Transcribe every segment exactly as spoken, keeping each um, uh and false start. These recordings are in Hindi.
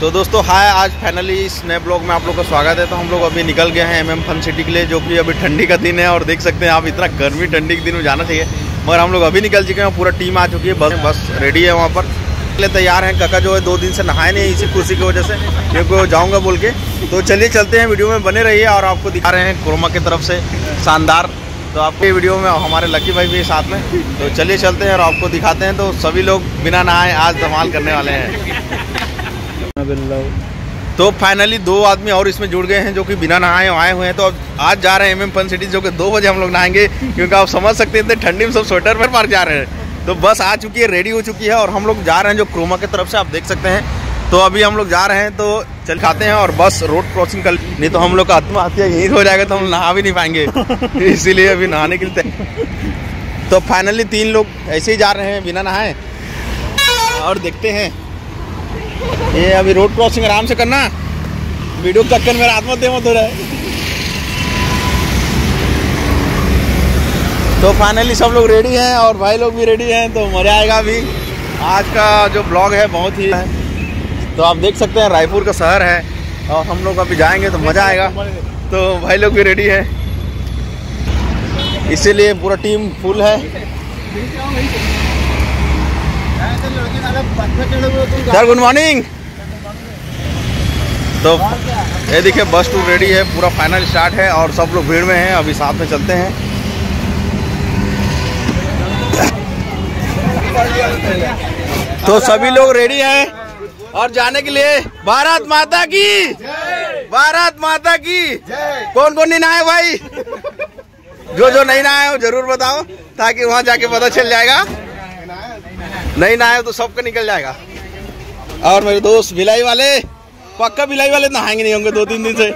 तो दोस्तों हाय, आज फाइनली इस नए ब्लॉग में आप लोग का स्वागत है। तो हम लोग अभी निकल गए हैं एम एम फन सिटी के लिए, जो कि अभी ठंडी का दिन है और देख सकते हैं आप, इतना गर्मी ठंडी के दिन में जाना चाहिए, मगर हम लोग अभी निकल चुके हैं। पूरा टीम आ चुकी है, बस बस रेडी है वहाँ पर, इसलिए तैयार हैं। काका जो है दो दिन से नहाए नहीं, इसी खुशी की वजह से, क्योंकि जाऊँगा बोल के। तो चलिए चलते हैं, वीडियो में बने रहिए और आपको दिखा रहे हैं क्रोमा की तरफ से शानदार। तो आपके वीडियो में हमारे लकी भाई भी साथ में, तो चलिए चलते हैं और आपको दिखाते हैं। तो सभी लोग बिना नहाए आज धमाल करने वाले हैं। तो फाइनली दो आदमी और इसमें जुड़ गए हैं जो कि बिना नहाए आए हुए हैं। तो अब आज जा रहे हैं एम एम फन सिटी, जो कि दो बजे हम लोग नहाएंगे, क्योंकि आप समझ सकते हैं इतने ठंडी में सब स्वेटर पर पार जा रहे हैं। तो बस आ चुकी है, रेडी हो चुकी है और हम लोग जा रहे हैं जो क्रोमा की तरफ से आप देख सकते हैं। तो अभी हम लोग जा रहे हैं, तो चल खाते हैं और बस रोड क्रॉसिंग कर, नहीं तो हम लोग का आत्महत्या यहीं हो जाएगा। तो हम नहा भी नहीं पाएंगे, इसीलिए अभी नहाने के लिए। तो फाइनली तीन लोग ऐसे ही जा रहे हैं बिना नहाए, और देखते हैं। ये अभी रोड क्रॉसिंग आराम से करना, वीडियो चक्कर मेरा आत्महत्या मत हो रहा है। तो फाइनली सब लोग रेडी हैं और भाई लोग भी रेडी हैं, तो मजा आएगा अभी। आज का जो ब्लॉग है बहुत ही है, तो आप देख सकते हैं रायपुर का शहर है और हम लोग अभी जाएंगे, तो मज़ा आएगा। तो भाई लोग भी रेडी हैं, इसीलिए पूरा टीम फुल है। Sir good morning. तो ये देखिए बस टूर रेडी है, पूरा फाइनल स्टार्ट है और सब लोग भीड़ में हैं, अभी साथ में चलते हैं। तो सभी लोग रेडी हैं और जाने के लिए। भारत माता की, भारत माता की। कौन कौन नहीं नहाए भाई? जो जो नहीं नहाए वो जरूर बताओ, ताकि वहाँ जाके पता चल जाएगा। नहीं नहाए तो सबका निकल जाएगा। और मेरे दोस्त भिलाई वाले, पक्का भिलाई वाले नहाएंगे नहीं होंगे दो तीन दिन से।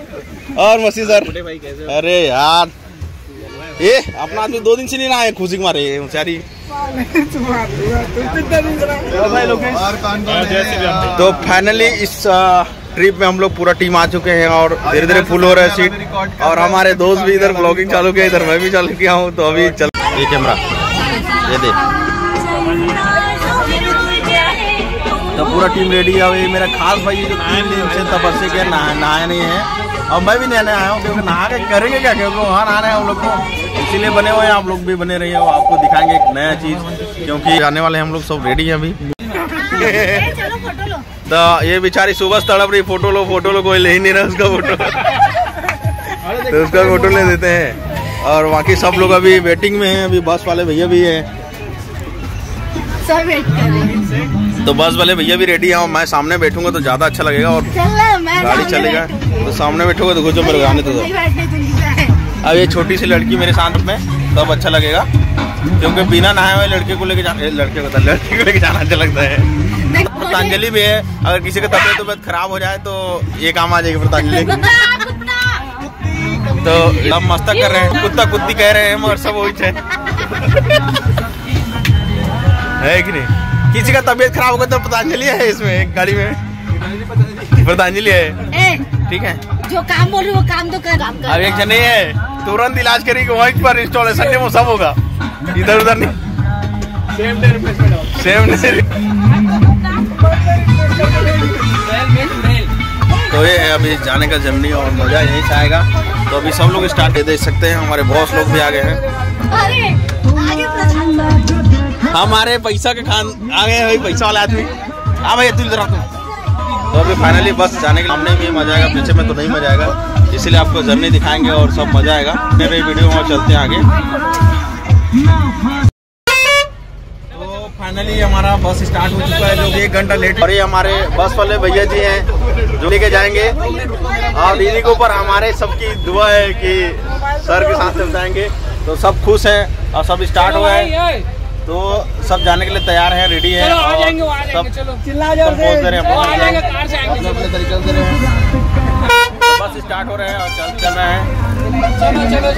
और मसी सर, अरे यार ये अपना आदमी दो दिन से नहीं नहाए, खुशी के मारे बेचारी। तो फाइनली इस ट्रिप में हम लोग पूरा टीम आ चुके हैं और धीरे धीरे फुल हो रहा है सीट। और हमारे दोस्त भी इधर ब्लॉगिंग चालू किया, इधर मैं भी चालू किया हूँ। तो अभी चल, ये कैमरा ये देख। तो पूरा टीम रेडी है। ये मेरा खास भाई है जो तीन दिन से तपस्या के नहाया नहीं है, और मैं भी नहीं नहाया हूँ, क्योंकि नहा के करेंगे क्या, क्योंकि वहाँ नहाना है हम लोग को, इसीलिए बने हुए हैं। आप लोग भी बने रहिए, आपको दिखाएंगे एक नया चीज़, क्योंकि आने वाले हम लोग सब रेडी हैं अभी। तो ये बेचारी सुबह तड़प रही, फोटो लो फोटो लो, कोई ले ही नहीं रहा उसका फोटो, तो उसका फोटो ले देते हैं। और बाकी सब लोग अभी वेटिंग में हैं, अभी बस वाले भैया भी हैं, सब वेट कर रहे हैं। तो बस वाले भैया भी रेडी हैं और मैं सामने बैठूंगा तो ज्यादा अच्छा लगेगा, और गाड़ी चलेगा तो सामने बैठूंगा तो घुसो मेरे आने। तो अब ये छोटी सी लड़की मेरे साथ में, तब अच्छा लगेगा, क्योंकि बिना नहाए हुए लड़के को लेके जाना, लड़के को लड़की को लेके जाना अच्छा लगता है। पतंजलि भी है, अगर किसी की तबियत तबियत खराब हो जाए तो ये काम आ जाएगी पतंजलि। तो हम मस्ता कर रहे हैं, कुत्ता कुत्ती कह रहे हैं, मगर सब वही है कि नहीं। किसी का तबियत खराब होगा तो पतंजलि है इसमें, गाड़ी में पतंजलि है, ठीक है। जो काम बोल रही वो काम तो कर। अब एक जने है, तुरंत इलाज करेगी वहीं पर, इंस्टॉलेशन वो सब होगा, इधर उधर नहीं। सेम तो ये है अभी जाने का जर्नी, और मजा यहीं से आएगा। तो अभी सब लोग स्टार्ट दे सकते हैं, हमारे बॉस लोग भी आ गए हैं, हमारे पैसा के खान आ गए भाई, पैसा वाला आदमी आ भाई तुम इधर। तो अभी फाइनली बस जाने के, सामने में मजा आएगा, पीछे में तो नहीं मजा आएगा, इसीलिए आपको जर्नी दिखाएंगे और सब मजा आएगा। मेरे वीडियो में चलते हैं आगे। तो फाइनली हमारा बस स्टार्ट हो चुका है, लोग एक घंटा लेट। और ये हमारे बस वाले भैया जी हैं जो लेके जाएंगे, और इन्हीं के ऊपर हमारे सबकी दुआ है कि सर के साथ सब जाएंगे। तो सब खुश हैं और सब स्टार्ट हुआ है, तो सब जाने के लिए तैयार हैं, रेडी है। चलो आ जाएंगे, आ जाएंगे, चलो चिल्ला जाओ, कार से आएंगे, अपने तरीके से बस स्टार्ट हो रहे हैं और चल चल रहे हैं।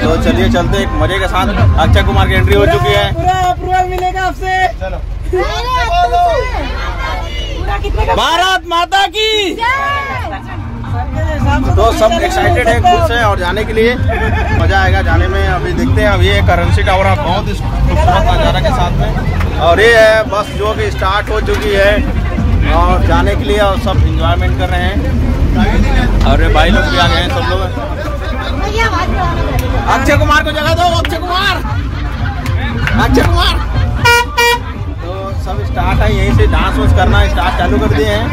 तो चलिए चलते एक मजे के साथ। अक्षय कुमार की एंट्री हो चुकी है, पूरा अप्रूवल मिलेगा आपसे। चलो भारत माता की। तो सब एक्साइटेड है, खुश है और जाने के लिए मजा आएगा जाने में। अभी देखते हैं। अब ये करेंसी टावर है, बहुत खूबसूरत नजारा के साथ में, और ये है बस जो कि स्टार्ट हो चुकी है। और जाने के लिए और सब इंजॉयमेंट कर रहे हैं और भाई लोग भी आ गए हैं सब लोग। अक्षय कुमार को जगह दो, अक्षय कुमार, अक्षय कुमार। तो सब स्टार्ट है, यहीं से डांस वांस करना स्टार्ट चालू कर दिए हैं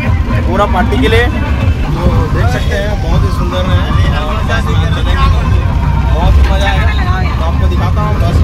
पूरा पार्टी के लिए। तो देख सकते हैं बहुत ही सुंदर है, बहुत ही मजा आया। तो आपको दिखाता हूँ बस।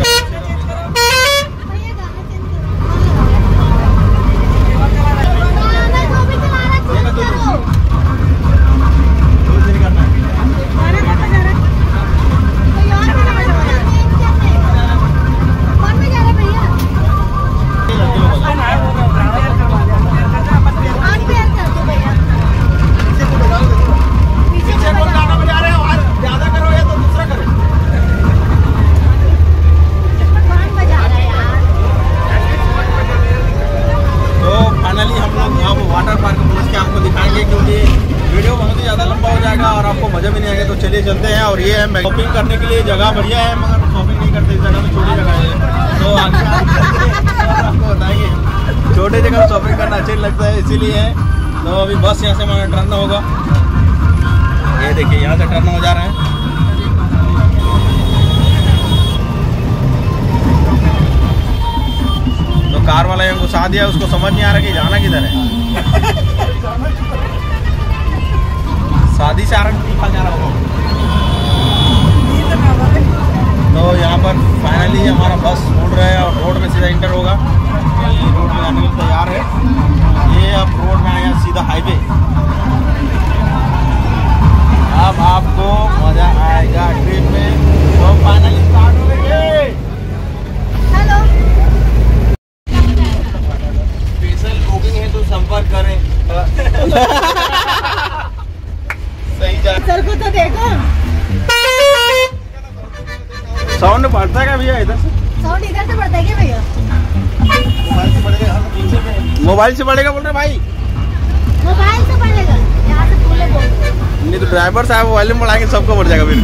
चलते हैं और ये है शॉपिंग करने के लिए जगह बढ़िया है, मगर शॉपिंग नहीं करते इस जगह में, छोटी जगह है। तो आगे आपको बताएंगे, छोटे जगह में शॉपिंग करना अच्छा लगता है इसीलिए। तो अभी बस यहाँ से हमारा टर्न होगा, ये देखिए यहाँ से टर्न हो जा रहा है। तो कार वाला ने घुसा दिया, उसको समझ नहीं आ रहा कि जाना किधर है। शादी से आरंभ निकल जा रहा होगा। तो यहाँ पर फाइनली हमारा बस उड़ रहा है और रोड में सीधा इंटर होगा। ये रोड में आने के लिए तैयार है, ये अब रोड में आया सीधा हाईवे। अब आपको मज़ा आएगा ट्रिप में। तो फाइनली स्टार्ट हो गई है। हेलो स्पेशल बुकिंग है तो संपर्क करें। सही जा सर को तो देखो, साउंड बढ़ता है क्या भैया? इधर से साउंड इधर से बढ़ता है क्या भैया? मोबाइल से बढ़ेगा, हम पीछे में मोबाइल से बढ़ेगा बोल रहे भाई, मोबाइल से बढ़ेगा। यहाँ से बोले बोल नहीं तो ड्राइवर साहब वॉल्यूम बढ़ाएंगे, सबको बढ़ जाएगा। फिर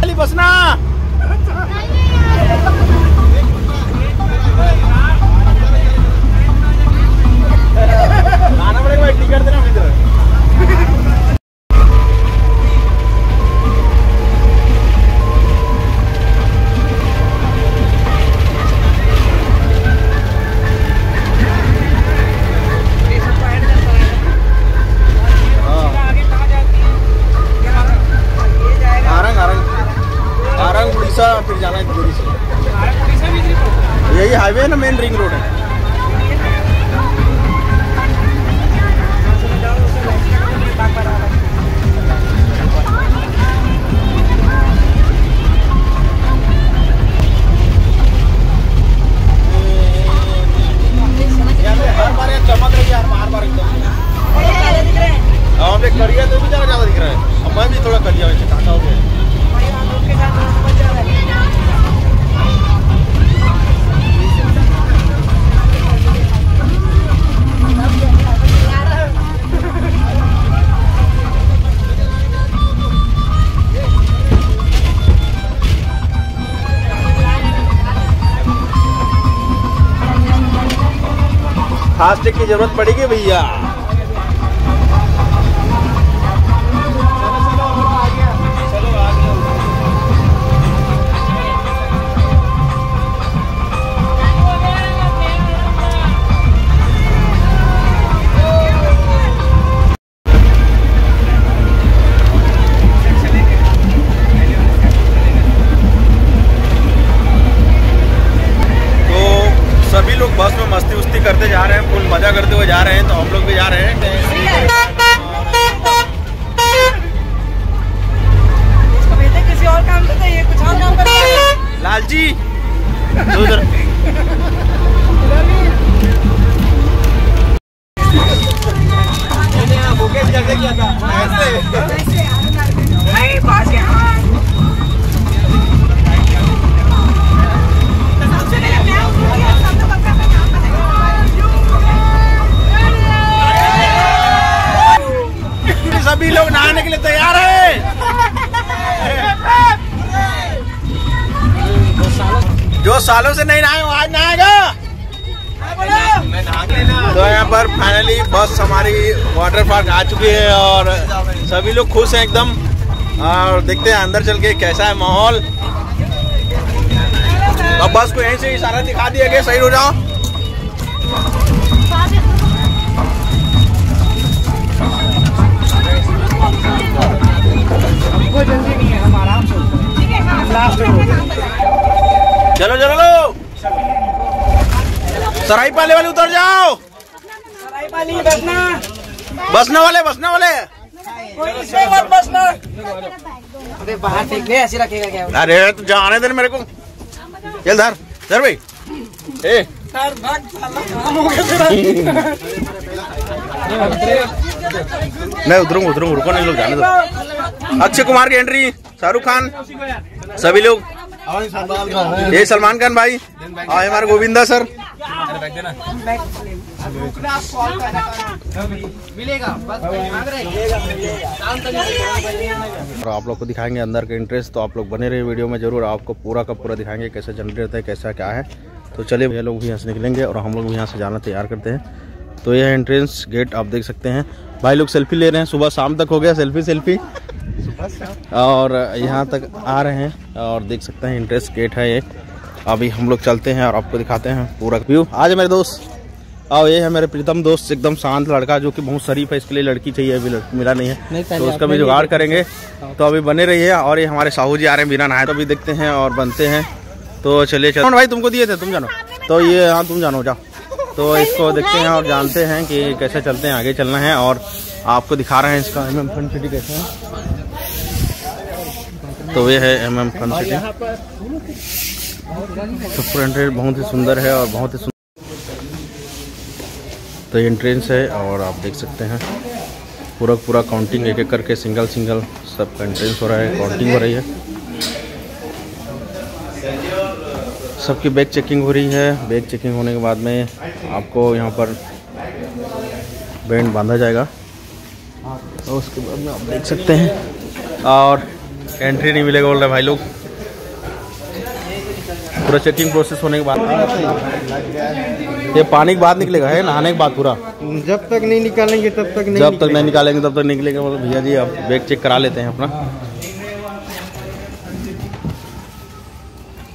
खाली बसना गाना पड़ेगा भाई, टिकट देना इधर। फिर जाना है दूरी से, यही हाईवे है ना, मेन रिंग रोड है। हर बार यार चमक रही है यार, बार बार एकदम। हम एक करिया तो भी ज़्यादा ज़्यादा दिख रहा है, अब मैं भी थोड़ा करिया वैसे काका हो गया। फास्टैग की जरूरत पड़ेगी भैया। करते जा रहे हैं, फुल मजा करते हुए जा रहे हैं। तो हम लोग भी जा रहे हैं। इसको भेजे किसी और काम से, ये कुछ और काम करता है लालची। सभी लोग नहाने के लिए तैयार है। जो सालों से नहीं नहाए, आज नहाएगा। तो यहाँ पर फाइनली बस हमारी वाटर पार्क आ चुकी है और सभी लोग खुश हैं एकदम। और देखते हैं अंदर चल के कैसा है माहौल। अब बस को यहीं से इशारा दिखा दिया गया, सही हो जाओ। हमको जल्दी नहीं है, हम आराम से लास्ट में। चलो चलो लो सराय पाले वाले उतर जाओ। सराय पाली बसना बसने वाले बसने वाले मत बसना। अरे बाहर फेंक ले, ऐसे रखेगा क्या? अरे तू जाने दे मेरे को। चल धर धर भाई ए मैं उधरूंगा उधरूंगा, रुको नहीं, लोग जाने दो। अक्षय कुमार की एंट्री, शाहरुख खान, सभी लोग, ये सलमान खान भाई और हमारे गोविंदा सर। मिलेगा और आप लोग को दिखाएंगे अंदर के इंटरेस्ट। तो आप लोग बने रहे वीडियो में जरूर, आपको पूरा का पूरा दिखाएंगे कैसे जनरेट होता है, कैसा क्या है। तो चलिए भैया लोग भी यहाँ से निकलेंगे और हम लोग भी यहाँ से जाना तैयार करते हैं। तो यह एंट्रेंस गेट आप देख सकते हैं, भाई लोग सेल्फी ले रहे हैं, सुबह शाम तक हो गया सेल्फी सेल्फी और यहाँ तक आ रहे हैं। और देख सकते हैं एंट्रेंस गेट है एक। अभी हम लोग चलते हैं और आपको दिखाते हैं पूरा व्यू। आज मेरे दोस्त और ये है मेरे प्रीतम दोस्त, एकदम शांत लड़का जो कि बहुत शरीफ है, इसके लिए लड़की चाहिए अभी मिला नहीं है, नहीं तो उसका भी जुगाड़ करेंगे। तो अभी बने रहिए। और ये हमारे साहू जी आ रहे हैं बिना नहाए, तो अभी देखते हैं और बनते हैं। तो चलिए चलो भाई, तुमको दिए थे, तुम जानो। तो ये हाँ तुम जानो, जाओ। तो इसको देखते हैं और जानते हैं कि कैसे चलते हैं, आगे चलना है। और आपको दिखा रहे हैं इसका एम एम फन सिटी कैसे है। तो ये है एम एम फन सिटी, बहुत ही सुंदर है और बहुत ही। तो ये एंट्रेंस है और आप देख सकते हैं पूरा पूरा काउंटिंग एक एक करके सिंगल सिंगल सब एंट्रेंस हो रहा है, काउंटिंग हो रही है, सबकी बैग चेकिंग हो रही है। बैग चेकिंग होने के बाद में आपको यहाँ पर बैंड बांधा जाएगा और उसके बाद में आप देख सकते हैं। और एंट्री नहीं मिलेगा बोल रहे भाई लोग, पूरा चेकिंग प्रोसेस होने के बाद ये पानी के बाद निकलेगा है, नहाने के बाद पूरा। जब तक नहीं निकालेंगे तब तक नहीं जब तक नहीं निकालेंगे तब तक निकलेगा। मतलब भैया जी आप बैग चेक करा लेते हैं अपना।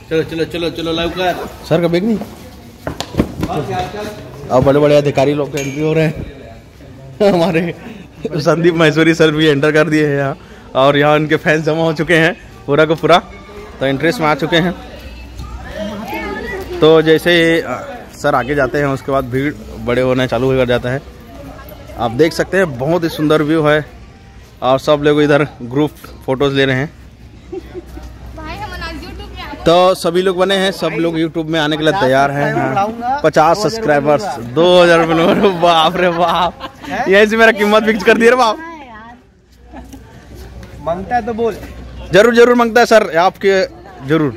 चलो चलो चलो चलो लाइव कर सर का बैग नहीं। अब बड़े बड़े अधिकारी लोग एंट्री हो रहे हैं हमारे संदीप महेश्वरी सर भी एंटर कर दिए हैं यहाँ और यहाँ उनके फैंस जमा हो चुके हैं पूरा का पूरा। तो एंट्रेंस में आ चुके हैं। तो जैसे सर आगे जाते हैं उसके बाद भीड़ बड़े होना चालू हो जाता है। आप देख सकते हैं बहुत ही सुंदर व्यू है और सब लोग इधर ग्रुप फोटोज ले रहे हैं। भाई हम तो सभी लोग बने हैं, सब लोग यूट्यूब में आने के लिए तैयार हैं। पचास सब्सक्राइबर्स, दो हजार फॉलोअर, बाप रे बाप, यहीं से मेरा कीमत फिक्स कर दिया बाप। मांगता है तो बोल, जरूर जरूर मांगता है सर आपके जरूर।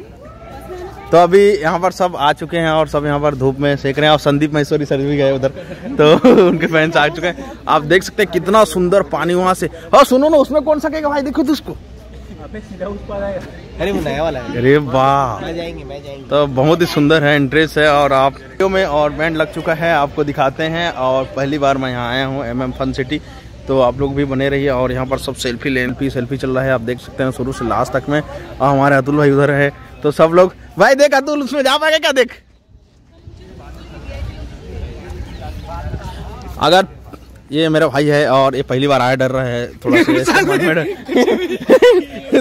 तो अभी यहाँ पर सब आ चुके हैं और सब यहाँ पर धूप में सेक रहे हैं और संदीप महेश्वरी सर भी गए उधर, तो उनके फैंस आ चुके हैं। आप देख सकते हैं कितना सुंदर पानी वहाँ से। और सुनो ना उसमें कौन सा कहेगा भाई, देखो तो उसको। अरे नया वाला है। अरे वाह, तो बहुत ही सुंदर है एंट्रेंस है। और आप में और बैंड लग चुका है, आपको दिखाते हैं। और पहली बार मैं यहाँ आया हूँ एम एम फन सिटी, तो आप लोग भी बने रहिए। और यहाँ पर सब सेल्फी लेल्फी सेल्फी चल रहा है, आप देख सकते हैं शुरू से लास्ट तक में। और हमारे अतुल भाई उधर है, तो सब लोग भाई देख अतुल उसमें जा पाएगा क्या? देख अगर ये मेरा भाई है और ये पहली बार आया, डर रहा है थोड़ा सा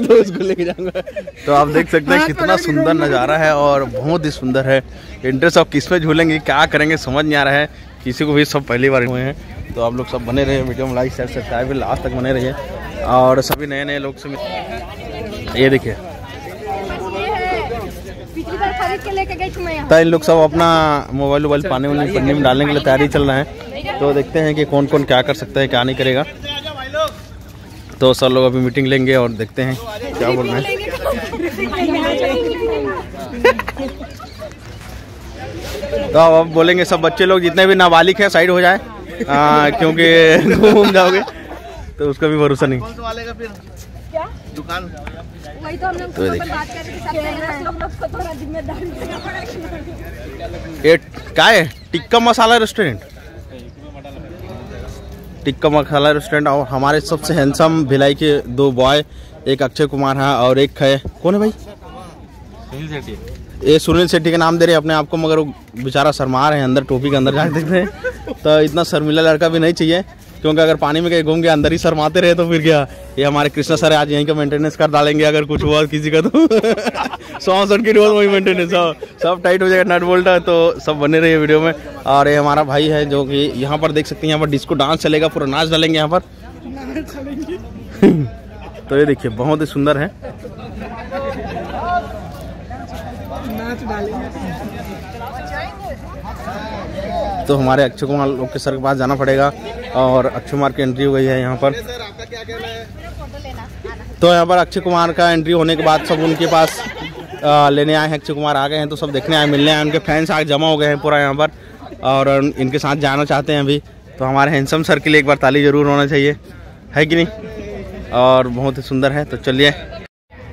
तो उसको लेके जाऊंगा। तो आप देख सकते हैं कितना सुंदर नज़ारा है और बहुत ही सुंदर है इंटरेस्ट। आप किस में झूलेंगे क्या करेंगे समझ नहीं आ रहा है किसी को भी, सब पहली बार हुए हैं। तो आप लोग सब बने रहे वीडियो में, लाइक शेयर सब्सक्राइब लास्ट तक बने रहिए। और सभी नए नए लोग से ये देखिए, तो इन लोग सब अपना मोबाइल वोबाइल पानी वाले पन्ने में डालने के लिए तैयारी चल रहा है। तो देखते हैं कि कौन कौन क्या कर सकता है क्या नहीं करेगा। तो सर लोग अभी मीटिंग लेंगे और देखते हैं क्या बोल रहे हैं। तो अब बोलेंगे सब बच्चे लोग जितने भी नाबालिग हैं साइड हो जाए क्योंकि घूम जाओगे। तो उसका भी भरोसा नहीं, दुकान वही तो हम लोग बात कर रहे थे। क्या है टिक्का मसाला रेस्टोरेंट, टिक्का मसाला रेस्टोरेंट। और हमारे सबसे हैंडसम भिलाई के दो बॉय, एक अक्षय कुमार है और एक है, कौन है भाई, सुनील शेट्टी। ये सुनील शेट्टी का नाम दे रहे हैं अपने आप को, मगर वो बेचारा शर्मा रहे हैं, अंदर टोपी के अंदर झाँक देख रहे हैं। तो इतना शर्मीला लड़का भी नहीं चाहिए, क्योंकि अगर पानी में कहीं घूम के अंदर ही शर्माते रहे तो फिर क्या। ये हमारे कृष्णा सर आज यहीं का मेंटेनेंस कर डालेंगे अगर कुछ हुआ किसी का तो। सौ सौ की रोज वही मेंटेनेंस, सब टाइट हो जाएगा नट बोल्ट। तो सब बने रहिए वीडियो में। और ये हमारा भाई है जो कि यहाँ पर देख सकते हैं, यहाँ पर डिस्को डांस चलेगा, पूरा नाच डालेंगे यहाँ पर। तो ये देखिए बहुत ही सुंदर है, नाच डालेंगे। तो हमारे अक्षय कुमार लोग के सर के पास जाना पड़ेगा, और अक्षय कुमार की एंट्री हो गई है यहाँ पर। तो यहाँ पर अक्षय कुमार का एंट्री होने के बाद सब उनके पास आ, लेने आए हैं। अक्षय कुमार आ गए हैं, तो सब देखने आए, मिलने आए, उनके फैंस आज जमा हो गए हैं पूरा यहाँ पर, और इनके साथ जाना चाहते हैं अभी। तो हमारे हैंडसम सर के लिए एक बार ताली जरूर होना चाहिए, है कि नहीं, और बहुत ही सुंदर है। तो चलिए,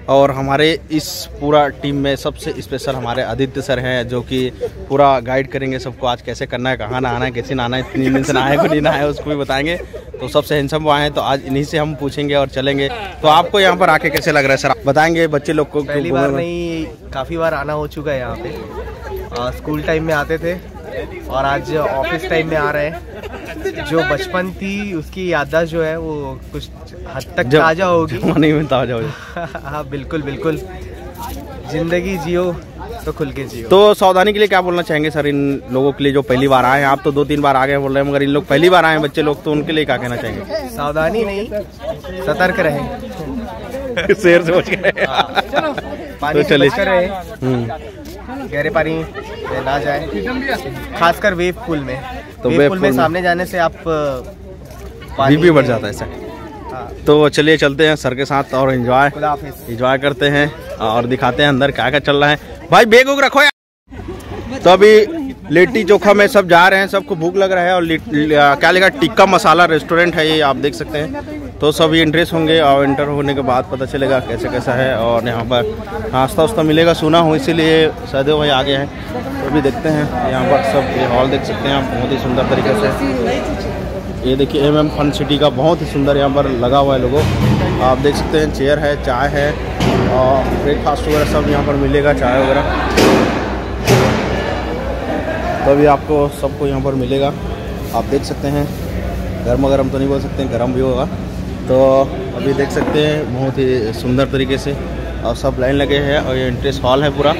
और हमारे इस पूरा टीम में सबसे स्पेशल हमारे आदित्य सर हैं, जो कि पूरा गाइड करेंगे सबको, आज कैसे करना है, कहाँ ना आना है, कैसे ना आना है, इतनी दिन से ना आए को नहीं ना आए उसको भी बताएंगे। तो सबसे हैंडसम वो आए हैं, तो आज इन्हीं से हम पूछेंगे और चलेंगे। तो आपको यहाँ पर आके कैसे लग रहा है सर, बताएंगे बच्चे लोग को। पहली बार नहीं, काफ़ी बार आना हो चुका है यहाँ पे। स्कूल टाइम में आते थे और आज ऑफिस टाइम में आ रहे हैं। जो बचपन थी उसकी याददाश्त जो है वो कुछ हद तक ताजा होगी, जमाने में ताजा होगी। हाँ बिल्कुल बिल्कुल, जिंदगी जियो तो खुल के जियो। तो सावधानी के लिए क्या बोलना चाहेंगे सर इन लोगों के लिए जो पहली बार आए हैं? आप तो दो तीन बार आ गए बोल रहे हैं, मगर इन लोग पहली बार आए हैं बच्चे लोग, तो उनके लिए क्या कहना चाहेंगे? सावधानी नहीं, सतर्क रहें। शेर से बच गए, चले गहरे पानी ना जाए, खासकर वेव पूल में। तो वेव, वेव पूल में सामने जाने से आप पानी भी बढ़ जाता है सर। तो चलिए चलते हैं सर के साथ और एंजॉय एंजॉय करते हैं और दिखाते हैं अंदर क्या क्या चल रहा है। भाई बैग उग रखो यार। तो अभी लिट्टी चोखा में सब जा रहे हैं, सबको भूख लग रहा है। और क्या लिखा, टिक्का मसाला रेस्टोरेंट है ये, आप देख सकते हैं। तो सब ये इंटरेस्ट होंगे और इंटर होने के बाद पता चलेगा कैसे कैसा है। और यहाँ पर नाश्ता वास्ता मिलेगा, सुना हो इसीलिए सदैव वही आ गए हैं। तो भी देखते हैं, यहाँ पर सब ये हॉल देख सकते हैं आप, बहुत ही सुंदर तरीके से। ये देखिए एम एम फन सिटी का बहुत ही सुंदर यहाँ पर लगा हुआ है लोगों, आप देख सकते हैं। चेयर है, चाय है और ब्रेकफास्ट वगैरह सब यहाँ पर मिलेगा, चाय वगैरह। तो अभी आपको सबको यहाँ पर मिलेगा, आप देख सकते हैं। गर्मा गर्म तो नहीं बोल सकते, गर्म भी होगा। तो अभी देख सकते हैं बहुत ही सुंदर तरीके से, और सब लाइन लगे हैं। और ये एंट्रेंस हॉल है पूरा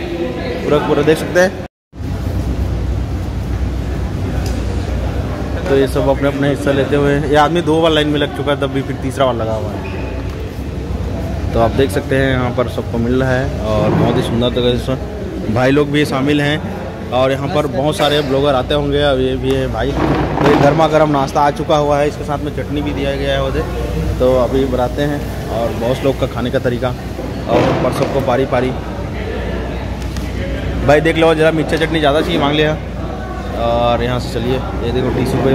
पूरा पूरा देख सकते हैं। तो ये सब अपने अपने हिस्सा लेते हुए, ये आदमी दो बार लाइन में लग चुका है, तब भी फिर तीसरा बार लगा हुआ है। तो आप देख सकते हैं यहाँ पर सबको मिल रहा है, और बहुत ही सुंदर तरीके से भाई लोग भी शामिल हैं। और यहाँ पर बहुत सारे ब्लॉगर आते होंगे, और ये भी है भाई। तो ये गर्मा गर्म नाश्ता आ चुका हुआ है, इसके साथ में चटनी भी दिया गया है उधर। तो अभी बनाते हैं, और बहुत लोग का खाने का तरीका, और पर सबको पारी पारी। भाई देख लो ज़रा, मिर्चा चटनी ज़्यादा चाहिए मांग लिया। और यहाँ से चलिए, ये देखो टीसू पे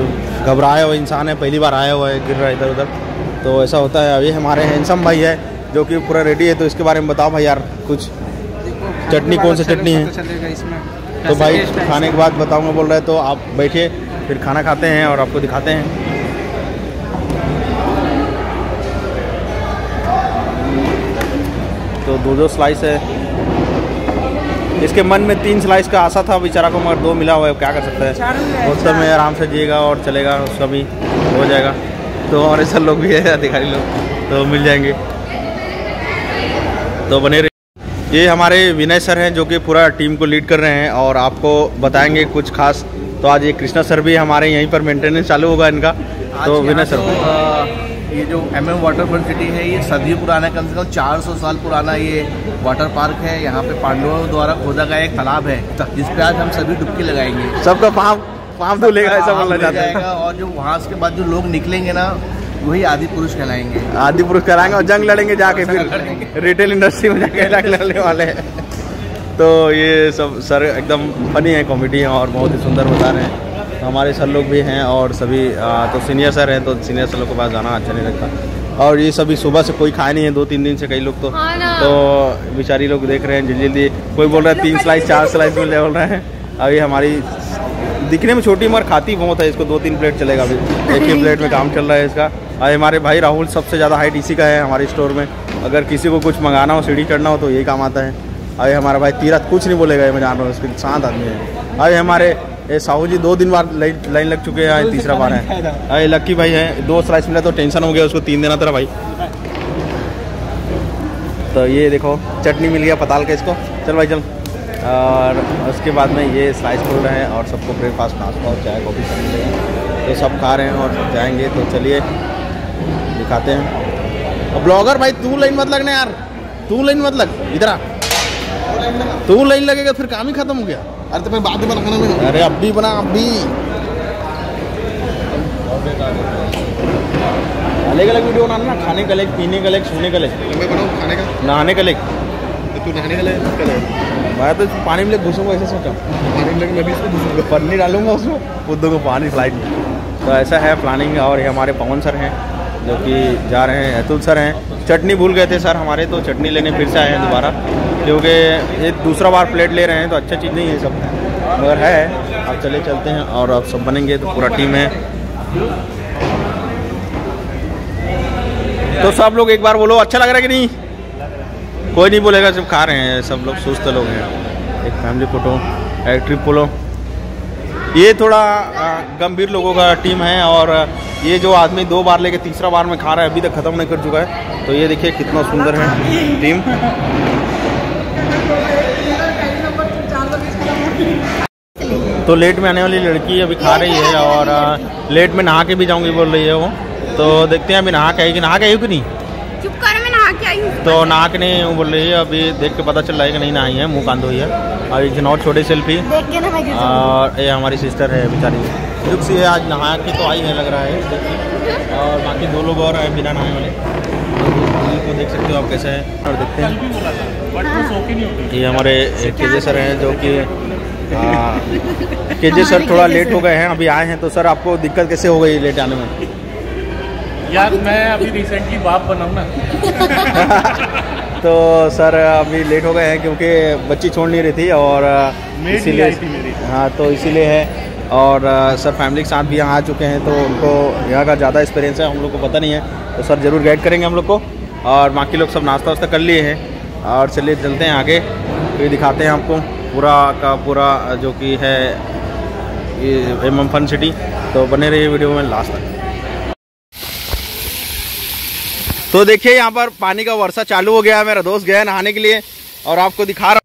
घबराया हुआ इंसान है, पहली बार आया हुआ है, गिर रहा है इधर उधर। तो ऐसा होता है। अभी हमारे हैंडसम भाई है जो कि पूरा रेडी है, तो इसके बारे में बताओ भाई यार कुछ। चटनी कौन सी चटनी है? तो भाई खाने के बाद बताऊंगा बोल रहा है। तो आप बैठिए, फिर खाना खाते हैं और आपको दिखाते हैं। तो दो दो स्लाइस है, इसके मन में तीन स्लाइस का आशा था बेचारा को, मगर दो मिला हुआ है, क्या कर सकता है। उस समय आराम से जिएगा और चलेगा, उसका भी हो जाएगा। तो और ऐसे लोग भी है, अधिकारी लोग तो मिल जाएंगे, तो बने रहिए। ये हमारे विनय सर हैं जो कि पूरा टीम को लीड कर रहे हैं, और आपको बताएंगे कुछ खास। तो आज ये कृष्णा सर भी हमारे यहीं पर मेंटेनेंस चालू होगा इनका। तो विनय सर, तो आ, ये जो M M water fun city है, ये सदियों पुराना, कम से कम चार सौ साल पुराना ये वाटर पार्क है। यहाँ पे पांडवों द्वारा खोदा गया एक तालाब है, जिस पे आज हम सभी डुबकी लगाएंगे, सबका पाँव पाँव तो लेगा ऐसा बोला जाता है। और जो वहाँ के बाद जो लोग निकलेंगे ना, वही आदि पुरुष कहलाएंगे, आदि पुरुष कहलाएंगे। और जंग लड़ेंगे जाके, फिर रिटेल इंडस्ट्री में जाके जंग लड़ने वाले हैं। तो ये सब सर एकदम फनी है, कॉमेडी है, और बहुत ही सुंदर बता रहे हैं। हमारे सर लोग भी हैं, और सभी आ, तो सीनियर सर हैं, तो सीनियर सर लोग के पास जाना अच्छा नहीं लगता। और ये सभी सुबह से कोई खाए नहीं है, दो तीन दिन से कई लोग तो तो बेचारी लोग देख रहे हैं जल्दी जल्दी। कोई बोल रहा है तीन स्लाइस चार स्लाइस बोल रहे हैं। अब ये हमारी दिखने में छोटी उम्र खाती बहुत है, इसको दो तीन प्लेट चलेगा अभी, एक ही प्लेट में काम चल रहा है इसका। और हमारे भाई राहुल सबसे ज़्यादा हाइट इसी का है हमारे स्टोर में, अगर किसी को कुछ मंगाना हो सीढ़ी चढ़ना हो तो यही काम आता है। अरे हमारा भाई तीरथ कुछ नहीं बोलेगा, ये मैं जान रहा हूँ, उसके शांत आदमी है। अरे हमारे ये साहू जी दो दिन बाद लाइन लग चुके हैं, तीसरा बार है। अरे लक्की भाई है, दो स्लाइस मिला तो टेंशन हो गया, उसको तीन देना तेरा भाई। तो ये देखो चटनी मिल गया पताल का इसको, चल भाई चल। और उसके बाद में ये स्लाइस खोल रहे हैं और सबको ब्रेकफास्ट नाश्ता और चाय कॉफ़ी सब मिलेगा, तो सब खा रहे हैं और जाएंगे। तो चलिए दिखाते हैं। और ब्लॉगर भाई तू लाइन मत लगना यार, तू लाइन मत लग, इधर आ, तू लाइन लगेगा फिर काम ही खत्म हो गया। अरे तो मैं बाद में बनाना में, अरे अब भी बना अब भी अलग अलग वीडियो बनाना ना, खाने का अलग, पीने का अलग, सोने का अलग, मैं बनाऊँ खाने का, नहाने का अलग, तू नहाने का अलग। मैं तो पानी में लेकर घुसूँगा ऐसा सोचा, पानी में लेकर मैं भी इसमें घुसूँगा, पन्नी डालूंगा उसमें, खुद को पानी स्लाइड में। तो ऐसा है प्लानिंग। और ये हमारे पवन सर हैं जो कि जा रहे हैं, अतुल सर हैं, चटनी भूल गए थे सर हमारे, तो चटनी लेने फिर से आए हैं दोबारा, क्योंकि ये दूसरा बार प्लेट ले रहे हैं तो अच्छा चीज़ नहीं है सब, मगर है। अब चले चलते हैं और अब सब बनेंगे, तो पूरा टीम है। तो सब लोग एक बार बोलो अच्छा लग रहा है कि नहीं, कोई नहीं बोलेगा, सिर्फ खा रहे हैं सब लोग, सुस्त लोग हैं। एक फैमिली फोटो, एक ट्रिप बोलो। ये थोड़ा गंभीर लोगों का टीम है, और ये जो आदमी दो बार लेके तीसरा बार में खा रहा है, अभी तक ख़त्म नहीं कर चुका है। तो ये देखिए कितना सुंदर है टीम। तो लेट में आने वाली लड़की अभी खा रही है, और लेट में नहा के भी जाऊंगी बोल रही है वो, तो देखते हैं अभी नहा के आएगी। नहा के आई कि नहीं, चुप कर, मैं नहा के आई हूँ। तो नहा के नहीं बोल रही है, अभी देख के पता चल रहा है कि नहीं नहाई है, मुँह कान धोई है। और ये नौ छोटे सेल्फी, और ये हमारी सिस्टर है बेचारी, दुख से आज नहा के तो आई है लग रहा है, और बाकी दो लोग और आए बिना नहाए वाले, तो देख सकते हो आप कैसे हैं। और देखते हैं ये हमारे केजे सर हैं जो कि केजे सर थोड़ा लेट हो गए हैं, अभी आए हैं। तो सर आपको दिक्कत कैसे हो गई लेट आने में? यार मैं अभी रिसेंटली बाप बना हूं ना, तो सर अभी लेट हो गए हैं क्योंकि बच्ची छोड़ नहीं रही थी, और इसीलिए हाँ तो इसीलिए है। और सर फैमिली के साथ भी यहाँ आ चुके हैं, तो उनको यहाँ का ज़्यादा एक्सपीरियंस है, हम लोग को पता नहीं है, तो सर ज़रूर गाइड करेंगे हम लोग को। और बाकी लोग सब नाश्ता वास्ता कर लिए हैं, और चलिए चलते हैं आगे, फिर दिखाते हैं आपको पूरा का पूरा जो कि है एमएम फन सिटी। तो बने रहिए वीडियो में लास्ट तक। तो देखिए यहाँ पर पानी का वर्षा चालू हो गया है, मेरा दोस्त गया नहाने के लिए और आपको दिखा रहा